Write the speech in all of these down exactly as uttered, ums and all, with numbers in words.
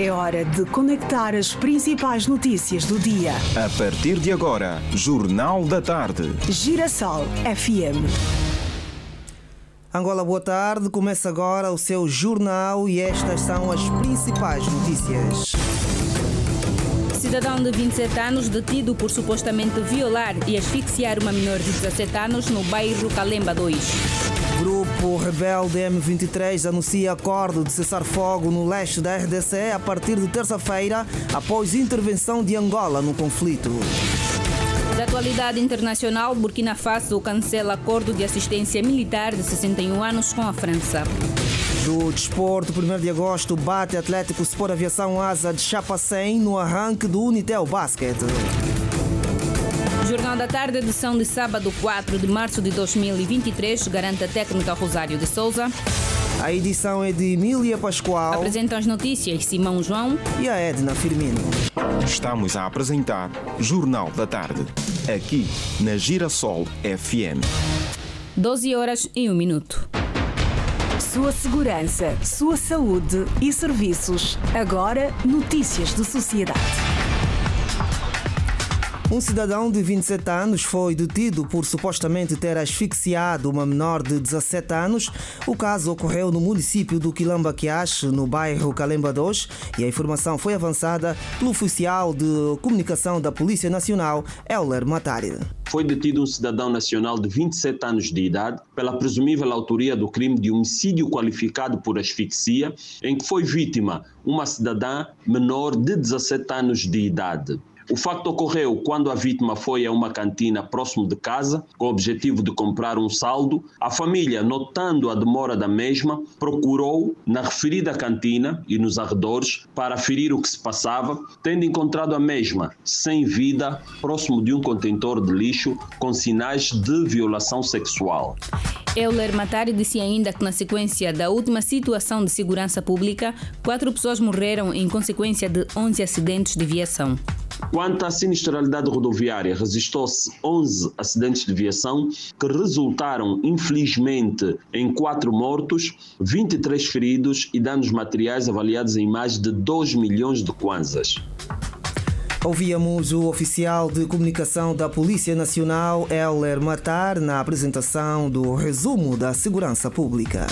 É hora de conectar as principais notícias do dia. A partir de agora, Jornal da Tarde. Girassol F M. Angola, boa tarde. Começa agora o seu jornal e estas são as principais notícias. Cidadão de vinte e sete anos detido por supostamente violar e asfixiar uma menor de dezassete anos no bairro Calemba dois. Grupo rebelde M vinte e três anuncia acordo de cessar fogo no leste da R D C a partir de terça-feira, após intervenção de Angola no conflito. Da atualidade internacional, Burkina Faso cancela acordo de assistência militar de sessenta e um anos com a França. Do desporto, primeiro de agosto, bate Atlético Sport Aviação Asa de Chapa cem no arranque do Unitel Basket. Jornal da Tarde, edição de sábado quatro de março de dois mil e vinte e três, garante a técnica Rosário de Souza. A edição é de Emília Pascoal. Apresentam as notícias Simão João e a Edna Firmino. Estamos a apresentar Jornal da Tarde, aqui na Girassol F M. doze horas e um minuto. Sua segurança, sua saúde e serviços. Agora, notícias de sociedade. Um cidadão de vinte e sete anos foi detido por supostamente ter asfixiado uma menor de dezassete anos. O caso ocorreu no município do Quilamba Quiache, no bairro Calemba dois, e a informação foi avançada pelo oficial de comunicação da Polícia Nacional, Euler Matari. Foi detido um cidadão nacional de vinte e sete anos de idade pela presumível autoria do crime de homicídio qualificado por asfixia, em que foi vítima uma cidadã menor de dezassete anos de idade. O facto ocorreu quando a vítima foi a uma cantina próximo de casa, com o objetivo de comprar um saldo. A família, notando a demora da mesma, procurou na referida cantina e nos arredores para aferir o que se passava, tendo encontrado a mesma sem vida, próximo de um contentor de lixo, com sinais de violação sexual. Euler Matari disse ainda que, na sequência da última situação de segurança pública, quatro pessoas morreram em consequência de onze acidentes de viação. Quanto à sinistralidade rodoviária, registrou-se onze acidentes de viação que resultaram, infelizmente, em quatro mortos, vinte e três feridos e danos materiais avaliados em mais de dois milhões de kwanzas. Ouvíamos o oficial de comunicação da Polícia Nacional, Euler Matar, na apresentação do resumo da segurança pública.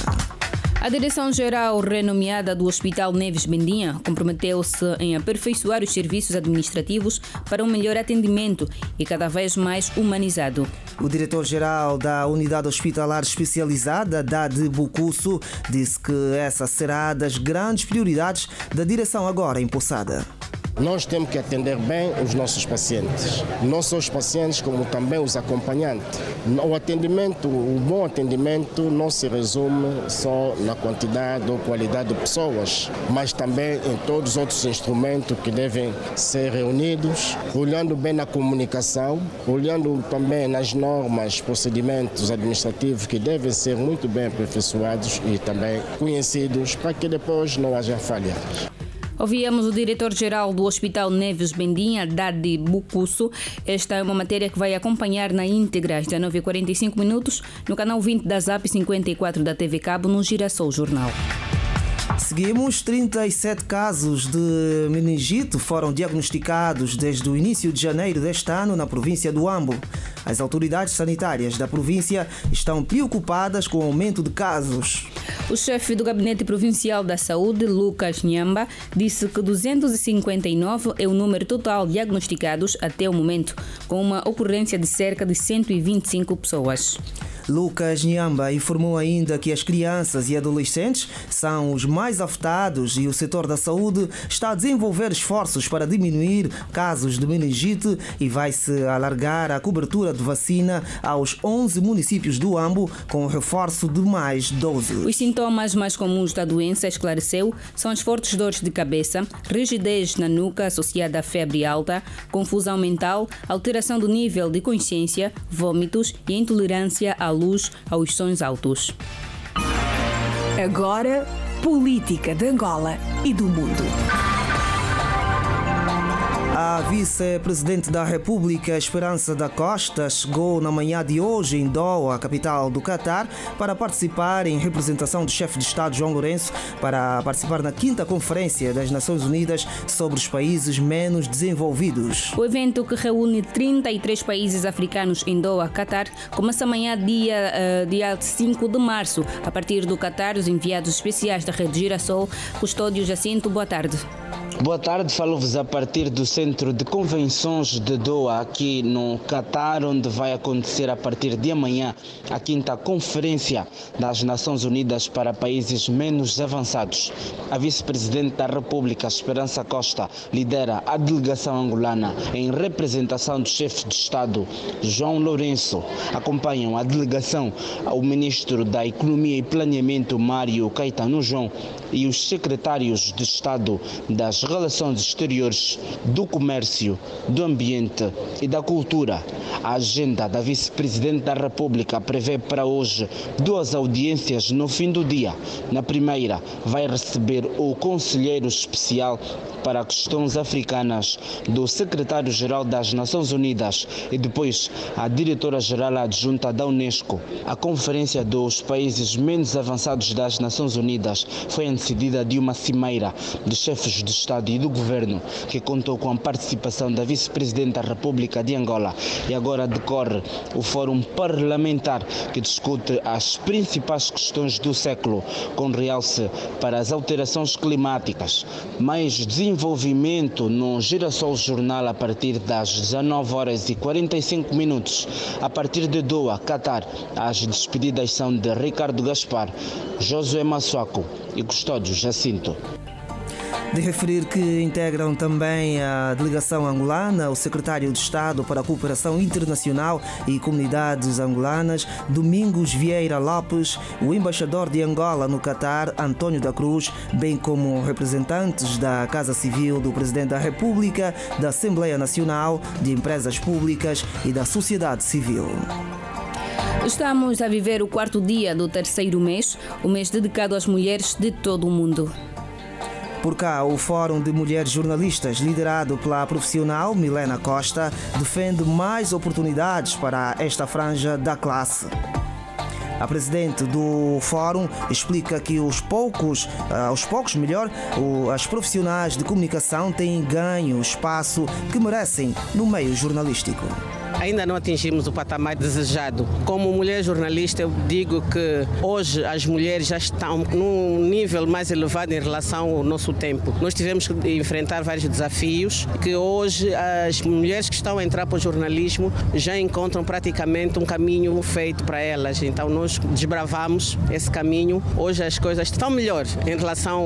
A direção-geral renomeada do Hospital Neves Bendinha comprometeu-se em aperfeiçoar os serviços administrativos para um melhor atendimento e cada vez mais humanizado. O diretor-geral da Unidade Hospitalar Especializada, Dade Bucuço, disse que essa será das grandes prioridades da direção agora empossada. Nós temos que atender bem os nossos pacientes, não só os pacientes como também os acompanhantes. O atendimento, o bom atendimento não se resume só na quantidade ou qualidade de pessoas, mas também em todos os outros instrumentos que devem ser reunidos, olhando bem na comunicação, olhando também nas normas, procedimentos administrativos que devem ser muito bem aperfeiçoados e também conhecidos para que depois não haja falhas. Ouvíamos o diretor-geral do Hospital Neves Bendinha, Dade Bucuço. Esta é uma matéria que vai acompanhar na íntegra às dezenove horas e quarenta e cinco minutos no canal vinte da Zap cinquenta e quatro da T V Cabo, no Girassol Jornal. Seguimos, trinta e sete casos de meningite foram diagnosticados desde o início de janeiro deste ano na província do Uambo. As autoridades sanitárias da província estão preocupadas com o aumento de casos. O chefe do Gabinete Provincial da Saúde, Lucas Nyamba, disse que duzentos e cinquenta e nove é o número total diagnosticados até o momento, com uma ocorrência de cerca de cento e vinte e cinco pessoas. Lucas Nyamba informou ainda que as crianças e adolescentes são os mais afetados e o setor da saúde está a desenvolver esforços para diminuir casos de meningite e vai-se alargar a cobertura de vacina aos onze municípios do Uambo, com o reforço de mais doze. Os sintomas mais comuns da doença, esclareceu, são as fortes dores de cabeça, rigidez na nuca associada à febre alta, confusão mental, alteração do nível de consciência, vômitos e intolerância ao luz, aos sons altos. Agora, política de Angola e do mundo. A vice-presidente da República, Esperança da Costa, chegou na manhã de hoje em Doha, capital do Catar, para participar em representação do chefe de Estado João Lourenço para participar na quinta Conferência das Nações Unidas sobre os Países Menos Desenvolvidos. O evento, que reúne trinta e três países africanos em Doha, Catar, começa amanhã, dia, uh, dia cinco de março, a partir do Catar. Os enviados especiais da Rede Girassol, Custódio Jacinto, boa tarde. Boa tarde, falo-vos a partir do Centro de Convenções de Doha, aqui no Catar, onde vai acontecer a partir de amanhã a quinta Conferência das Nações Unidas para Países Menos Avançados. A vice-presidente da República, Esperança Costa, lidera a delegação angolana em representação do chefe de Estado, João Lourenço. Acompanham a delegação o ministro da Economia e Planeamento, Mário Caetano João, e os secretários de Estado das Relações Exteriores, do Comércio, do Ambiente e da Cultura. A agenda da vice-presidente da República prevê para hoje duas audiências no fim do dia. Na primeira, vai receber o conselheiro especial para questões africanas do secretário-geral das Nações Unidas e depois a diretora-geral adjunta da Unesco. A Conferência dos Países Menos Avançados das Nações Unidas foi antecedida de uma cimeira de chefes de Estado e do Governo, que contou com a participação da vice-presidente da República de Angola. E agora decorre o Fórum Parlamentar, que discute as principais questões do século, com realce para as alterações climáticas. Mais desenvolvimento no Girassol Jornal a partir das dezanove horas e quarenta e cinco minutos. A partir de Doha, Catar, as despedidas são de Ricardo Gaspar, Josué Massuaco e Custódio Jacinto. De referir que integram também a delegação angolana o secretário de Estado para a Cooperação Internacional e Comunidades Angolanas, Domingos Vieira Lopes, o embaixador de Angola no Catar, António da Cruz, bem como representantes da Casa Civil do Presidente da República, da Assembleia Nacional, de Empresas Públicas e da Sociedade Civil. Estamos a viver o quarto dia do terceiro mês, o mês dedicado às mulheres de todo o mundo. Por cá, o Fórum de Mulheres Jornalistas, liderado pela profissional Milena Costa, defende mais oportunidades para esta franja da classe. A presidente do Fórum explica que os poucos, aos poucos melhor, as profissionais de comunicação têm ganho o espaço que merecem no meio jornalístico. Ainda não atingimos o patamar desejado. Como mulher jornalista, eu digo que hoje as mulheres já estão num nível mais elevado em relação ao nosso tempo. Nós tivemos que enfrentar vários desafios, que hoje as mulheres que estão a entrar para o jornalismo já encontram praticamente um caminho feito para elas. Então nós desbravamos esse caminho. Hoje as coisas estão melhor em relação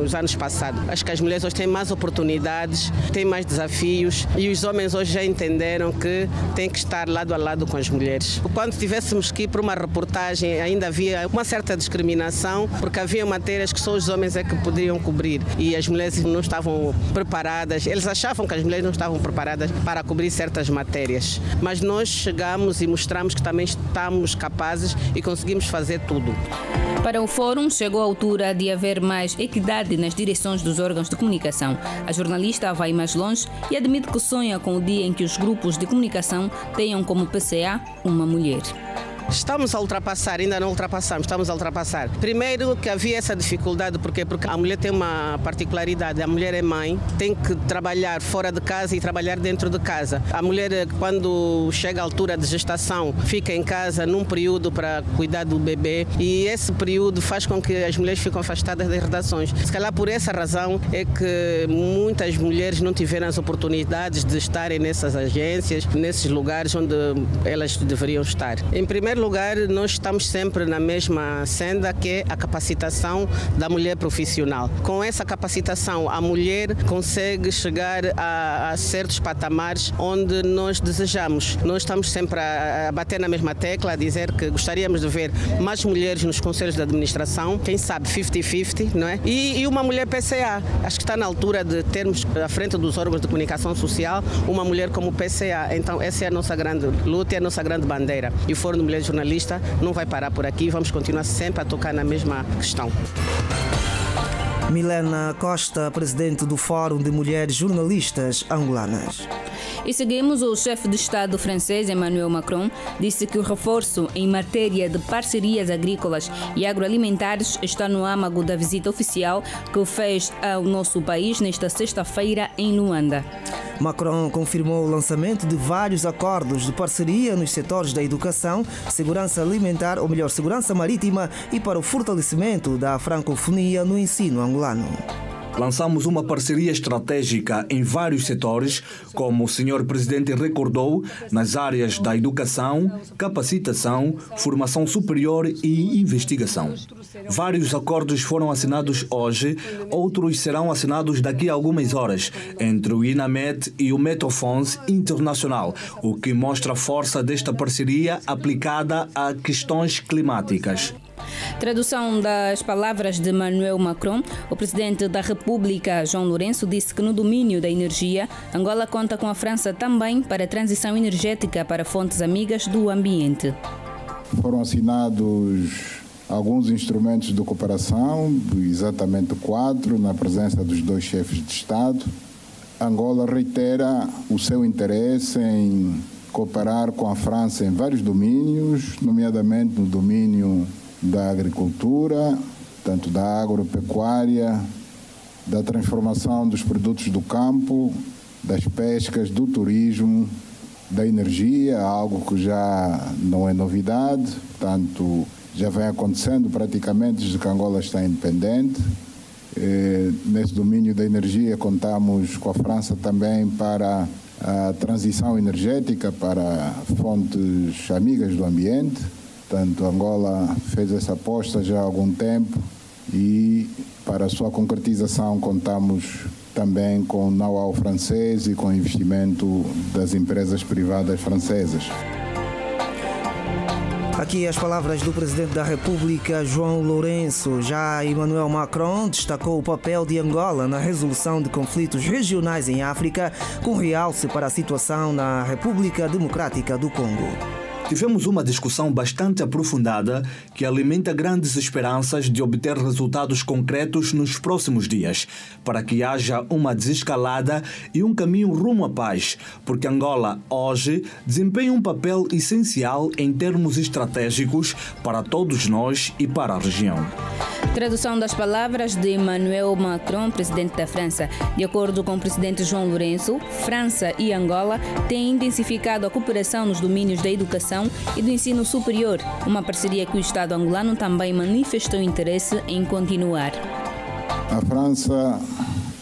aos anos passados. Acho que as mulheres hoje têm mais oportunidades, têm mais desafios, e os homens hoje já entenderam que tem que estar lado a lado com as mulheres. Quando tivéssemos que ir para uma reportagem, ainda havia uma certa discriminação, porque havia matérias que só os homens é que podiam cobrir e as mulheres não estavam preparadas. Eles achavam que as mulheres não estavam preparadas para cobrir certas matérias. Mas nós chegamos e mostramos que também estamos capazes e conseguimos fazer tudo. Para o Fórum, chegou a altura de haver mais equidade nas direções dos órgãos de comunicação. A jornalista vai mais longe e admite que sonha com o dia em que os grupos de comunicação tenham como P C A uma mulher. Estamos a ultrapassar, ainda não ultrapassamos, estamos a ultrapassar. Primeiro que havia essa dificuldade, porquê? Porque a mulher tem uma particularidade, a mulher é mãe, tem que trabalhar fora de casa e trabalhar dentro de casa. A mulher, quando chega à altura de gestação, fica em casa num período para cuidar do bebê, e esse período faz com que as mulheres ficam afastadas das redações. Se calhar por essa razão é que muitas mulheres não tiveram as oportunidades de estarem nessas agências, nesses lugares onde elas deveriam estar. Em primeiro Em primeiro lugar, nós estamos sempre na mesma senda, que é a capacitação da mulher profissional. Com essa capacitação, a mulher consegue chegar a, a certos patamares onde nós desejamos. Nós estamos sempre a, a bater na mesma tecla, a dizer que gostaríamos de ver mais mulheres nos conselhos de administração, quem sabe cinquenta cinquenta, não é? E, e uma mulher P C A. Acho que está na altura de termos à frente dos órgãos de comunicação social uma mulher como P C A. Então essa é a nossa grande luta, é a nossa grande bandeira. E o Fórum de Mulher Jornalista não vai parar por aqui, vamos continuar sempre a tocar na mesma questão. Milena Costa, presidente do Fórum de Mulheres Jornalistas Angolanas. E seguimos, o chefe de Estado francês, Emmanuel Macron, disse que o reforço em matéria de parcerias agrícolas e agroalimentares está no âmago da visita oficial que fez ao nosso país nesta sexta-feira em Luanda. Macron confirmou o lançamento de vários acordos de parceria nos setores da educação, segurança alimentar, ou melhor, segurança marítima e para o fortalecimento da francofonia no ensino angolano. Lançamos uma parceria estratégica em vários setores, como o senhor Presidente recordou, nas áreas da educação, capacitação, formação superior e investigação. Vários acordos foram assinados hoje, outros serão assinados daqui a algumas horas, entre o INAMET e o Metofons Internacional, o que mostra a força desta parceria aplicada a questões climáticas. Tradução das palavras de Emmanuel Macron, o presidente da República, João Lourenço, disse que no domínio da energia, Angola conta com a França também para a transição energética para fontes amigas do ambiente. Foram assinados alguns instrumentos de cooperação, exatamente quatro, na presença dos dois chefes de Estado. Angola reitera o seu interesse em cooperar com a França em vários domínios, nomeadamente no domínio da agricultura, tanto da agropecuária, da transformação dos produtos do campo, das pescas, do turismo, da energia, algo que já não é novidade, portanto, já vem acontecendo praticamente desde que Angola está independente. E nesse domínio da energia contamos com a França também para a transição energética para fontes amigas do ambiente. Portanto, Angola fez essa aposta já há algum tempo e para a sua concretização contamos também com o know-how francês e com o investimento das empresas privadas francesas. Aqui as palavras do Presidente da República, João Lourenço. Já Emmanuel Macron destacou o papel de Angola na resolução de conflitos regionais em África, com realce para a situação na República Democrática do Congo. Tivemos uma discussão bastante aprofundada que alimenta grandes esperanças de obter resultados concretos nos próximos dias, para que haja uma desescalada e um caminho rumo à paz, porque Angola hoje desempenha um papel essencial em termos estratégicos para todos nós e para a região. Tradução das palavras de Emmanuel Macron, presidente da França. De acordo com o presidente João Lourenço, França e Angola têm intensificado a cooperação nos domínios da educação e do ensino superior, uma parceria que o Estado angolano também manifestou interesse em continuar. A França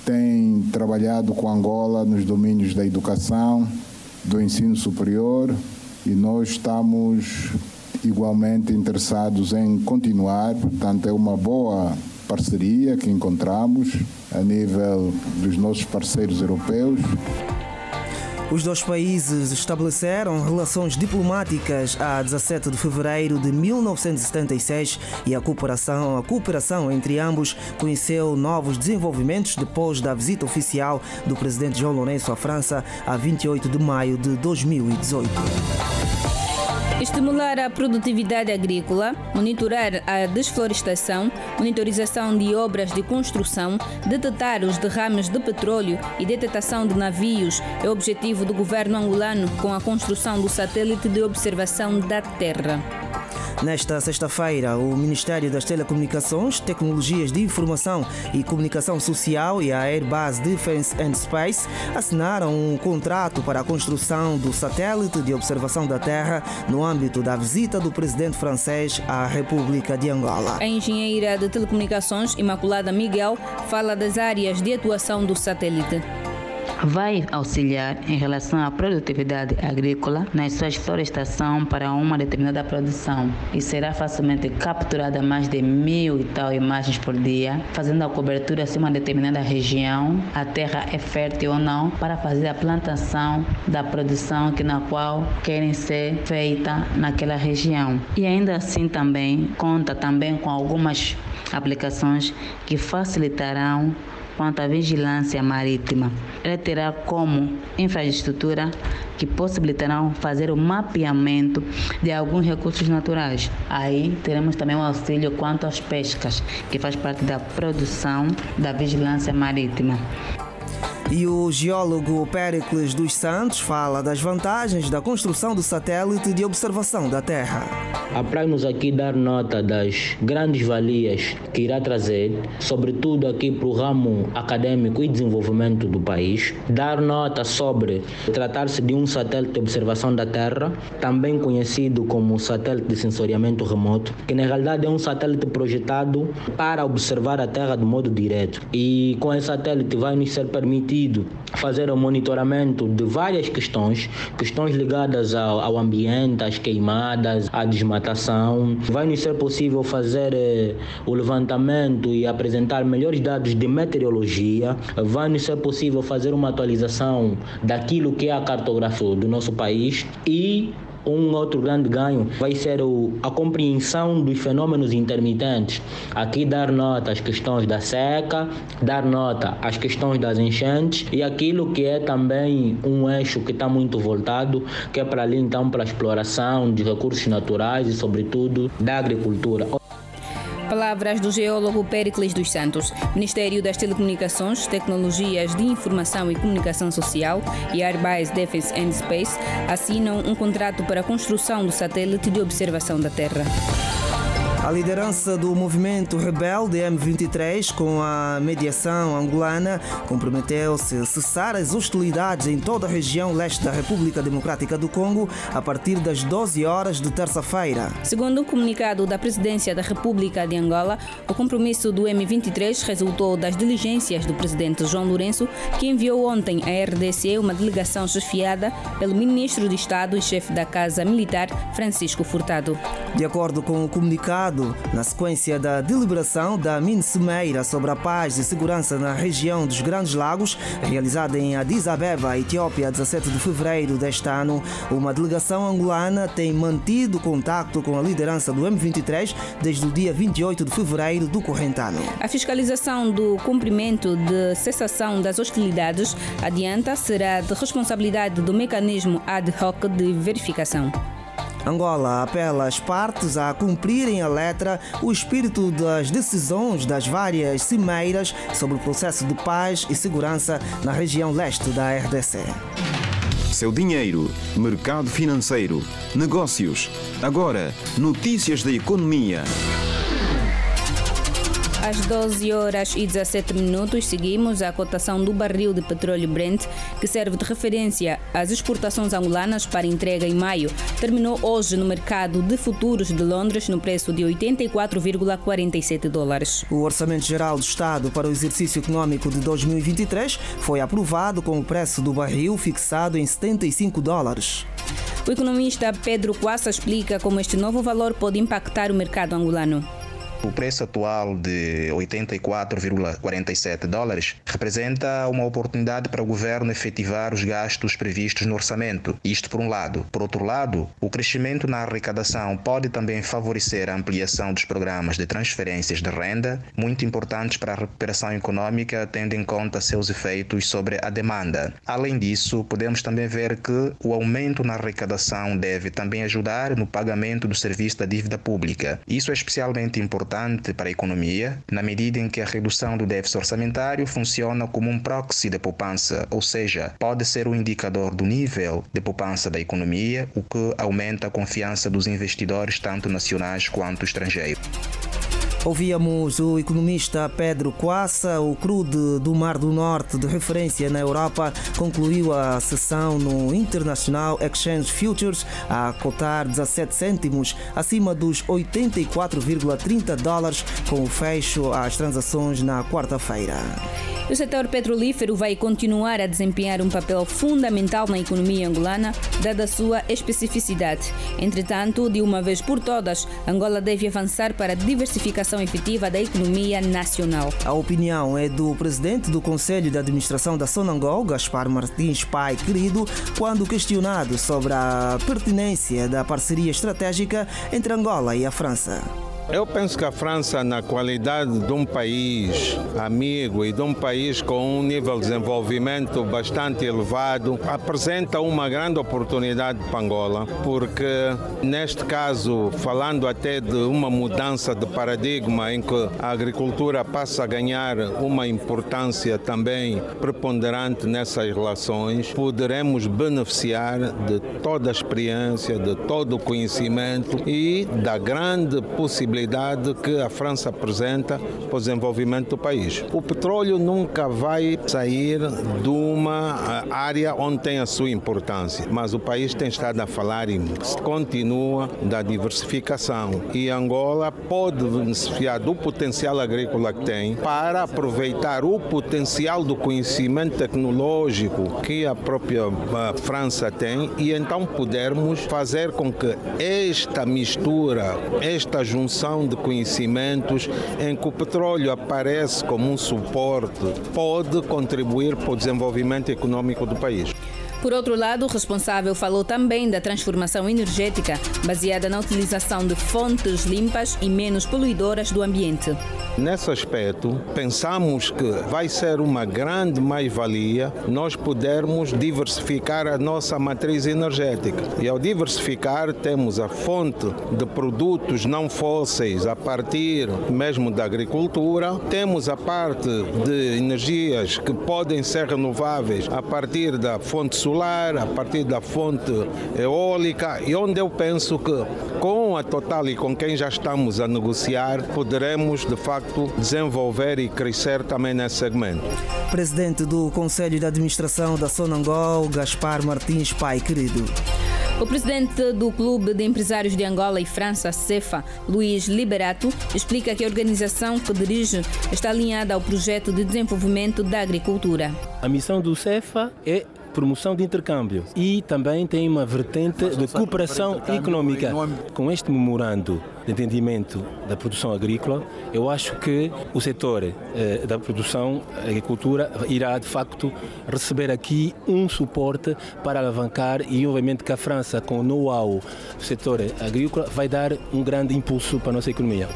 tem trabalhado com Angola nos domínios da educação, do ensino superior e nós estamos igualmente interessados em continuar, portanto é uma boa parceria que encontramos a nível dos nossos parceiros europeus. Os dois países estabeleceram relações diplomáticas a dezassete de fevereiro de mil novecentos e setenta e seis e a cooperação, a cooperação entre ambos conheceu novos desenvolvimentos depois da visita oficial do presidente João Lourenço à França a vinte e oito de maio de dois mil e dezoito. Estimular a produtividade agrícola, monitorar a desflorestação, monitorização de obras de construção, detectar os derrames de petróleo e detectação de navios é o objetivo do governo angolano com a construção do satélite de observação da Terra. Nesta sexta-feira, o Ministério das Telecomunicações, Tecnologias de Informação e Comunicação Social e a Airbus Defence and Space assinaram um contrato para a construção do satélite de observação da Terra no âmbito da visita do presidente francês à República de Angola. A engenheira de telecomunicações, Imaculada Miguel, fala das áreas de atuação do satélite. Vai auxiliar em relação à produtividade agrícola na sua florestação para uma determinada produção e será facilmente capturada mais de mil e tal imagens por dia, fazendo a cobertura de uma determinada região, a terra é fértil ou não, para fazer a plantação da produção que na qual querem ser feita naquela região. E ainda assim também conta também com algumas aplicações que facilitarão quanto à vigilância marítima. Ela terá como infraestrutura que possibilitarão fazer o mapeamento de alguns recursos naturais. Aí teremos também um auxílio quanto às pescas, que faz parte da produção da vigilância marítima. E o geólogo Péricles dos Santos fala das vantagens da construção do satélite de observação da Terra. Apraz-nos aqui dar nota das grandes valias que irá trazer, sobretudo aqui para o ramo acadêmico e desenvolvimento do país. Dar nota sobre tratar-se de um satélite de observação da Terra, também conhecido como satélite de sensoriamento remoto, que na realidade é um satélite projetado para observar a Terra de modo direto. E com esse satélite vai nos ser permitido fazer o monitoramento de várias questões, questões ligadas ao, ao ambiente, às queimadas, à desmatação. Vai nos ser possível fazer eh, o levantamento e apresentar melhores dados de meteorologia. Vai nos ser possível fazer uma atualização daquilo que é a cartografia do nosso país. E um outro grande ganho vai ser o, a compreensão dos fenômenos intermitentes. Aqui dar nota às questões da seca, dar nota às questões das enchentes e aquilo que é também um eixo que está muito voltado, que é para ali então para a exploração de recursos naturais e sobretudo da agricultura. Palavras do geólogo Péricles dos Santos. Ministério das Telecomunicações, Tecnologias de Informação e Comunicação Social e Airbus Defence and Space assinam um contrato para a construção do satélite de observação da Terra. A liderança do movimento rebelde M vinte e três, com a mediação angolana, comprometeu-se a cessar as hostilidades em toda a região leste da República Democrática do Congo a partir das doze horas de terça-feira. Segundo um comunicado da Presidência da República de Angola, o compromisso do M vinte e três resultou das diligências do presidente João Lourenço, que enviou ontem à R D C uma delegação chefiada pelo ministro de Estado e chefe da Casa Militar, Francisco Furtado. De acordo com o comunicado, na sequência da deliberação da mini-cimeira sobre a paz e segurança na região dos Grandes Lagos, realizada em Addis Abeba, Etiópia, dezassete de fevereiro deste ano, uma delegação angolana tem mantido contacto com a liderança do M vinte e três desde o dia vinte e oito de fevereiro do corrente ano. A fiscalização do cumprimento de cessação das hostilidades adianta será de responsabilidade do mecanismo ad hoc de verificação. Angola apela às partes a cumprirem à letra o espírito das decisões das várias cimeiras sobre o processo de paz e segurança na região leste da R D C. Seu dinheiro, mercado financeiro, negócios. Agora, notícias da economia. Às doze horas e dezassete minutos, seguimos a cotação do barril de petróleo Brent, que serve de referência às exportações angolanas para entrega em maio. Terminou hoje no mercado de futuros de Londres no preço de oitenta e quatro vírgula quarenta e sete dólares. O Orçamento Geral do Estado para o exercício econômico de dois mil e vinte e três foi aprovado com o preço do barril fixado em setenta e cinco dólares. O economista Pedro Coassa explica como este novo valor pode impactar o mercado angolano. O preço atual de oitenta e quatro vírgula quarenta e sete dólares representa uma oportunidade para o governo efetivar os gastos previstos no orçamento, isto por um lado. Por outro lado, o crescimento na arrecadação pode também favorecer a ampliação dos programas de transferências de renda, muito importantes para a recuperação econômica, tendo em conta seus efeitos sobre a demanda. Além disso, podemos também ver que o aumento na arrecadação deve também ajudar no pagamento do serviço da dívida pública. Isso é especialmente importante para a economia, na medida em que a redução do déficit orçamentário funciona como um proxy de poupança, ou seja, pode ser um indicador do nível de poupança da economia, o que aumenta a confiança dos investidores, tanto nacionais quanto estrangeiros. Ouvíamos o economista Pedro Coassa. O crude do Mar do Norte, de referência na Europa, concluiu a sessão no International Exchange Futures a cotar dezassete cêntimos, acima dos oitenta e quatro vírgula trinta dólares, com o fecho às transações na quarta-feira. O setor petrolífero vai continuar a desempenhar um papel fundamental na economia angolana, dada a sua especificidade. Entretanto, de uma vez por todas, Angola deve avançar para a diversificação efetiva da economia nacional. A opinião é do presidente do Conselho de Administração da Sonangol, Gaspar Martins, pai querido, quando questionado sobre a pertinência da parceria estratégica entre Angola e a França. Eu penso que a França, na qualidade de um país amigo e de um país com um nível de desenvolvimento bastante elevado, apresenta uma grande oportunidade para Angola, porque neste caso, falando até de uma mudança de paradigma em que a agricultura passa a ganhar uma importância também preponderante nessas relações, poderemos beneficiar de toda a experiência, de todo o conhecimento e da grande possibilidade que a França apresenta para o desenvolvimento do país. O petróleo nunca vai sair de uma área onde tem a sua importância, mas o país tem estado a falar e continua da diversificação. E Angola pode beneficiar do potencial agrícola que tem para aproveitar o potencial do conhecimento tecnológico que a própria França tem e então pudermos fazer com que esta mistura, esta junção de conhecimentos em que o petróleo aparece como um suporte, pode contribuir para o desenvolvimento econômico do país. Por outro lado, o responsável falou também da transformação energética, baseada na utilização de fontes limpas e menos poluidoras do ambiente. Nesse aspecto, pensamos que vai ser uma grande mais-valia nós podermos diversificar a nossa matriz energética. E ao diversificar, temos a fonte de produtos não fósseis a partir mesmo da agricultura, temos a parte de energias que podem ser renováveis a partir da fonte solar, a partir da fonte eólica, e onde eu penso que com a Total e com quem já estamos a negociar, poderemos de facto desenvolver e crescer também nesse segmento. Presidente do Conselho de Administração da Sonangol, Gaspar Martins, pai querido. O presidente do Clube de Empresários de Angola e França, CEFA, Luís Liberato, explica que a organização que dirige está alinhada ao projeto de desenvolvimento da agricultura. A missão do CEFA é promoção de intercâmbio e também tem uma vertente de cooperação económica. Com este memorando de entendimento da produção agrícola, eu acho que o setor eh, da produção, agricultura, irá de facto receber aqui um suporte para alavancar e obviamente que a França, com o know-how do setor agrícola, vai dar um grande impulso para a nossa economia.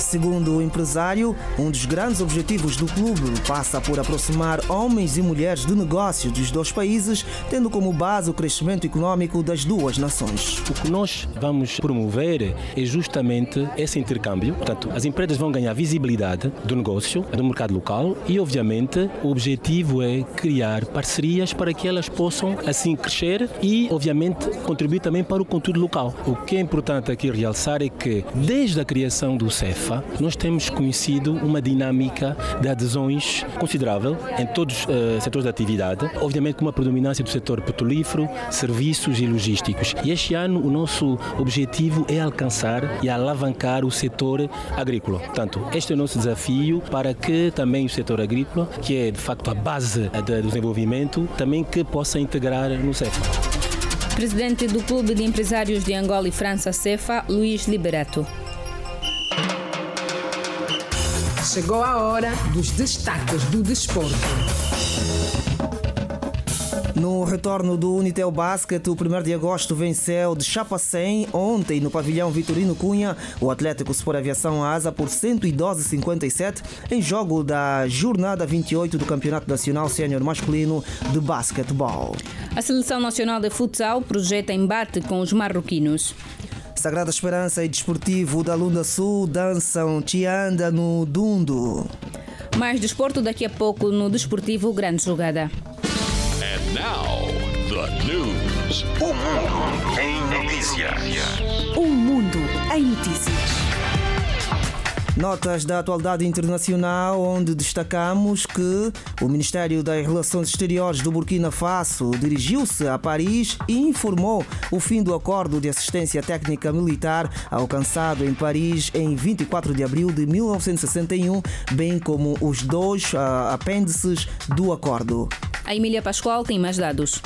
Segundo o empresário, um dos grandes objetivos do clube passa por aproximar homens e mulheres de negócios dos dois países, tendo como base o crescimento econômico das duas nações. O que nós vamos promover é justamente esse intercâmbio. Portanto, as empresas vão ganhar visibilidade do negócio, do mercado local e, obviamente, o objetivo é criar parcerias para que elas possam, assim, crescer e, obviamente, contribuir também para o conteúdo local. O que é importante aqui realçar é que, desde a criação do CEF, nós temos conhecido uma dinâmica de adesões considerável em todos os uh, setores de atividade, obviamente com uma predominância do setor petrolífero, serviços e logísticos. E este ano o nosso objetivo é alcançar e alavancar o setor agrícola. Portanto, este é o nosso desafio para que também o setor agrícola, que é de facto a base do desenvolvimento, também que possa integrar no CEFA. Presidente do Clube de Empresários de Angola e França, CEFA, Luís Liberato. Chegou a hora dos destaques do desporto. No retorno do Unitel Basket, o primeiro de agosto venceu de chapa cem ontem no pavilhão Vitorino Cunha o Atlético Sport Aviação Asa por cento e doze a cinquenta e sete em jogo da jornada vinte e oito do Campeonato Nacional Sénior Masculino de Basquetebol. A Seleção Nacional de Futsal projeta embate com os marroquinos. Sagrada Esperança e Desportivo da Lunda Sul dançam Tianda no Dundo. Mais desporto daqui a pouco no Desportivo Grande Jogada. And now, the news. O mundo em notícias. O mundo em notícias. Notas da atualidade internacional, onde destacamos que o Ministério das Relações Exteriores do Burkina Faso dirigiu-se a Paris e informou o fim do acordo de assistência técnica militar alcançado em Paris em vinte e quatro de abril de mil novecentos e sessenta e um, bem como os dois uh, apêndices do acordo. A Emília Pascoal tem mais dados.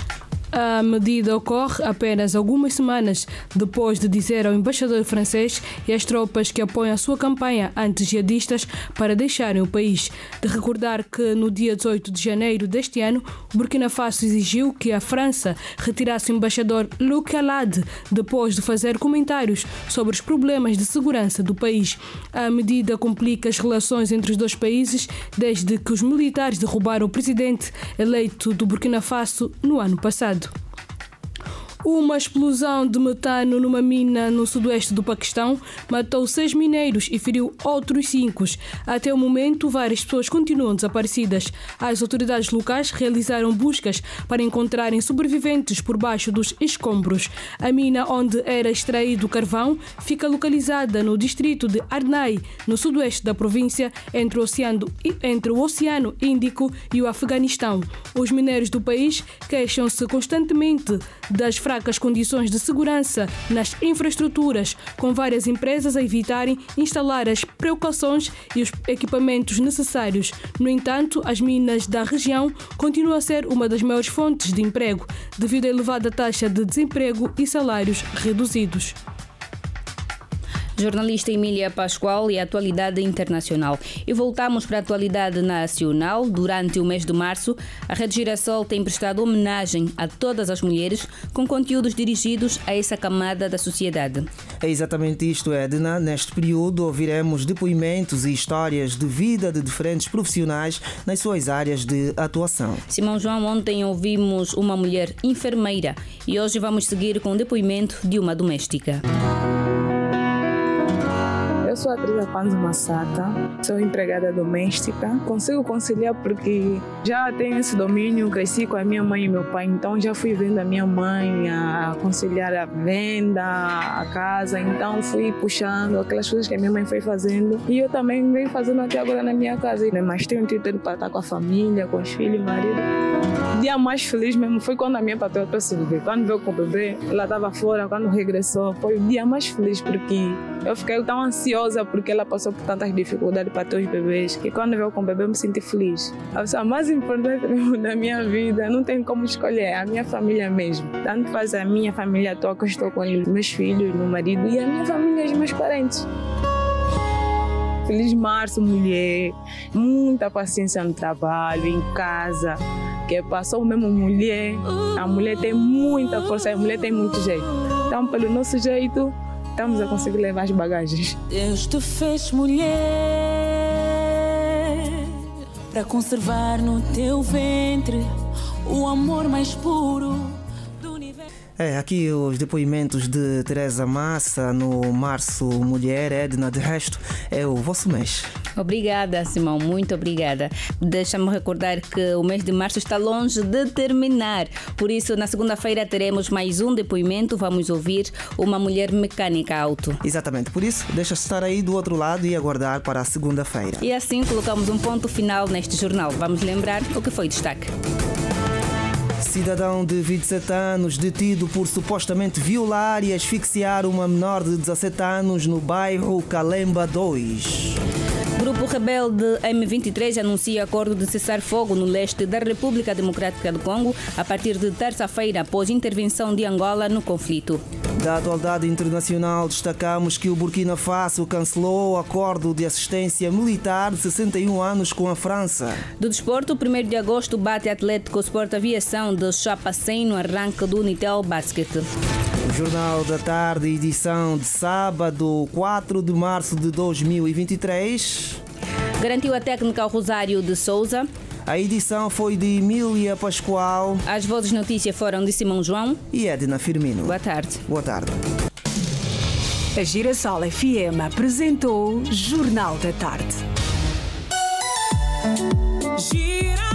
A medida ocorre apenas algumas semanas depois de dizer ao embaixador francês e às tropas que apoiam a sua campanha anti-jihadistas para deixarem o país. De recordar que no dia dezoito de janeiro deste ano, o Burkina Faso exigiu que a França retirasse o embaixador Luc Alade depois de fazer comentários sobre os problemas de segurança do país. A medida complica as relações entre os dois países desde que os militares derrubaram o presidente eleito do Burkina Faso no ano passado. Uma explosão de metano numa mina no sudoeste do Paquistão matou seis mineiros e feriu outros cinco. Até o momento, várias pessoas continuam desaparecidas. As autoridades locais realizaram buscas para encontrarem sobreviventes por baixo dos escombros. A mina onde era extraído o carvão fica localizada no distrito de Arnai, no sudoeste da província, entre o Oceano, entre o Oceano Índico e o Afeganistão. Os mineiros do país queixam-se constantemente das fraudes fracas condições de segurança nas infraestruturas, com várias empresas a evitarem instalar as precauções e os equipamentos necessários. No entanto, as minas da região continuam a ser uma das maiores fontes de emprego, devido à elevada taxa de desemprego e salários reduzidos. Jornalista Emília Pascoal e a atualidade internacional. E voltamos para a atualidade nacional. Durante o mês de março, a Rede Girassol tem prestado homenagem a todas as mulheres com conteúdos dirigidos a essa camada da sociedade. É exatamente isto, Edna. Neste período, ouviremos depoimentos e histórias de vida de diferentes profissionais nas suas áreas de atuação. Simão João, ontem ouvimos uma mulher enfermeira e hoje vamos seguir com o depoimento de uma doméstica. Eu sou a Teresa Panzo Massata, sou empregada doméstica. Consigo conciliar porque já tenho esse domínio, cresci com a minha mãe e meu pai, então já fui vendo a minha mãe a conciliar a venda, a casa, então fui puxando aquelas coisas que a minha mãe foi fazendo e eu também venho fazendo até agora na minha casa. Mas tenho tido para estar com a família, com os filhos e marido. O dia mais feliz mesmo foi quando a minha patroa trouxe o bebê. Quando veio com o bebê, ela estava fora, quando regressou, foi o dia mais feliz porque eu fiquei tão ansiosa porque ela passou por tantas dificuldades para ter os bebês que quando veio com o bebê eu me senti feliz. A pessoa mais importante mesmo da minha vida, não tem como escolher, a minha família mesmo. Tanto faz a minha família atual que eu estou com eles, meus filhos, meu marido e a minha família, os meus parentes. Feliz março, mulher, muita paciência no trabalho, em casa. Que passou mesmo mulher, a mulher tem muita força, a mulher tem muito jeito. Então, pelo nosso jeito, estamos a conseguir levar as bagagens. Deus te fez mulher para conservar no teu ventre o amor mais puro. É, aqui os depoimentos de Teresa Massa no Março Mulher. Edna, de resto, é o vosso mês. Obrigada, Simão, muito obrigada. Deixa-me recordar que o mês de março está longe de terminar. Por isso, na segunda-feira teremos mais um depoimento. Vamos ouvir uma mulher mecânica auto. Exatamente, por isso, deixa estar aí do outro lado e aguardar para a segunda-feira. E assim colocamos um ponto final neste jornal. Vamos lembrar o que foi destaque. Cidadão de vinte e sete anos detido por supostamente violar e asfixiar uma menor de dezassete anos no bairro Calemba dois. Grupo rebelde M vinte e três anuncia acordo de cessar fogo no leste da República Democrática do Congo a partir de terça-feira, após intervenção de Angola no conflito. Da atualidade internacional, destacamos que o Burkina Faso cancelou o acordo de assistência militar de sessenta e um anos com a França. Do desporto, primeiro de agosto bate Atlético Sport Aviação de Chapa cem no arranque do Unitel Basket. O Jornal da Tarde, edição de sábado, quatro de março de dois mil e vinte e três. Garantiu a técnica ao Rosário de Souza. A edição foi de Emília Pascoal. As vozes notícias foram de Simão João e Edna Firmino. Boa tarde. Boa tarde. A Girassol F M apresentou Jornal da Tarde. Gira